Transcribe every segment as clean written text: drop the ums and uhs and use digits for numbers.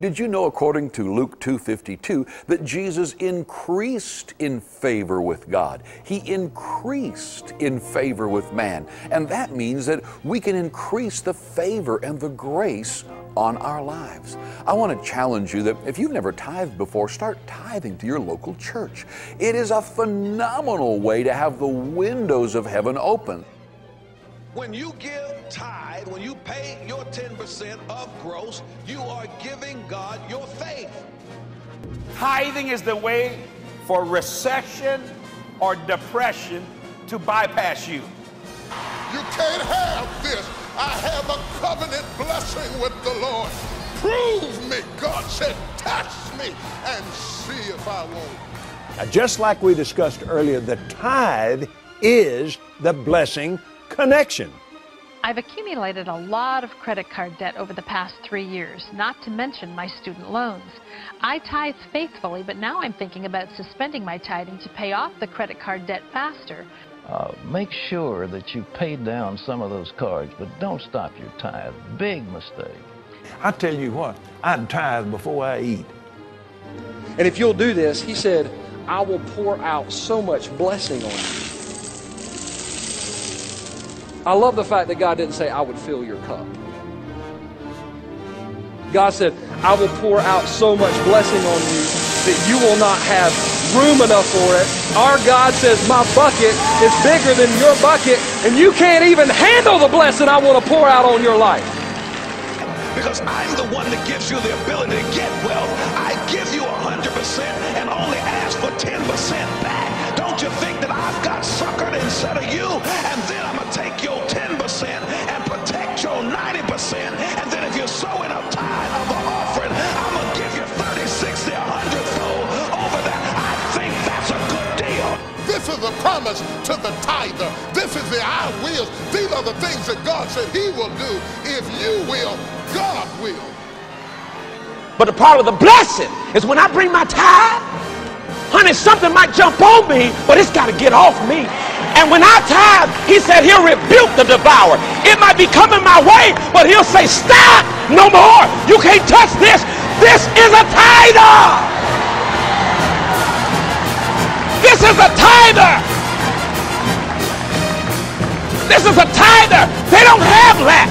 Did you know, according to Luke 2:52, that Jesus increased in favor with God? He increased in favor with man. And that means that we can increase the favor and the grace on our lives. I want to challenge you that if you've never tithed before, start tithing to your local church. It is a phenomenal way to have the windows of heaven open. When you give tithe, when you pay your 10% of gross, you are giving God your faith. Tithing is the way for recession or depression to bypass you. You can't have this. I have a covenant blessing with the Lord. Prove me, God said, test me and see if I won't. Now, just like we discussed earlier, the tithe is the blessing connection. I've accumulated a lot of credit card debt over the past 3 years, not to mention my student loans. I tithe faithfully, but now I'm thinking about suspending my tithing to pay off the credit card debt faster. Make sure that you pay down some of those cards, but don't stop your tithe. Big mistake. I tell you what, I'd tithe before I eat. And if you'll do this, he said, I will pour out so much blessing on you. I love the fact that God didn't say, I would fill your cup. God said, I will pour out so much blessing on you that you will not have room enough for it. Our God says, my bucket is bigger than your bucket, and you can't even handle the blessing I want to pour out on your life. Because I'm the one that gives you the ability to get wealth. I give you 100% and only ask for 10% back. Don't you think that I've got suckered instead of you? And then I'm going to take your 10% and protect your 90%. And then if you're sowing a tithe of an offering, I'm going to give you 30, 60, 100-fold over that. I think that's a good deal. This is a promise to the tither. This is the I will. These are the things that God said He will do. If you will, God will. But a part of the blessing is when I bring my tithe, honey, something might jump on me, but it's got to get off me. And when I tithe, he said he'll rebuke the devourer. It might be coming my way, but he'll say, stop, no more. You can't touch this. This is a tither. This is a tither. This is a tither. They don't have lack.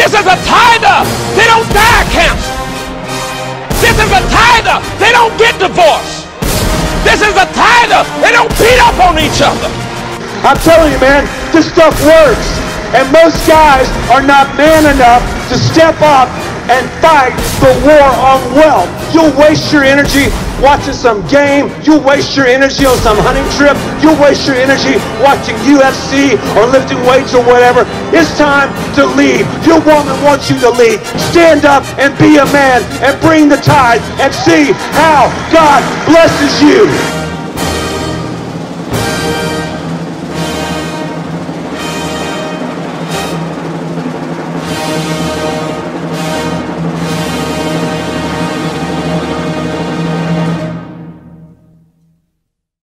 This is a tither. They don't die of cancer. This is a tither. They don't get divorced. This is a tither. They don't beat up on each other. I'm telling you, man, this stuff works. And most guys are not man enough to step up and fight the war on wealth. You'll waste your energy watching some game. You'll waste your energy on some hunting trip. You'll waste your energy watching UFC or lifting weights or whatever. It's time to lead. Your woman wants you to lead. Stand up and be a man and bring the tithe and see how God blesses you.